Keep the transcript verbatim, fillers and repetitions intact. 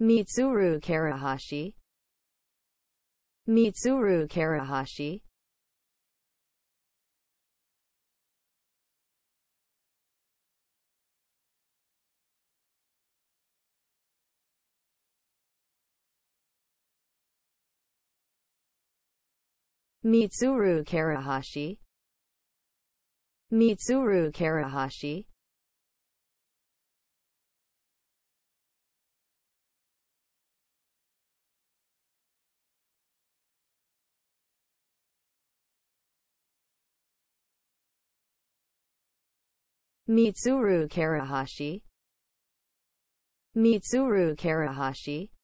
Mitsuru Karahashi. Mitsuru Karahashi. Mitsuru Karahashi. Mitsuru Karahashi. Mitsuru Karahashi. Mitsuru Karahashi.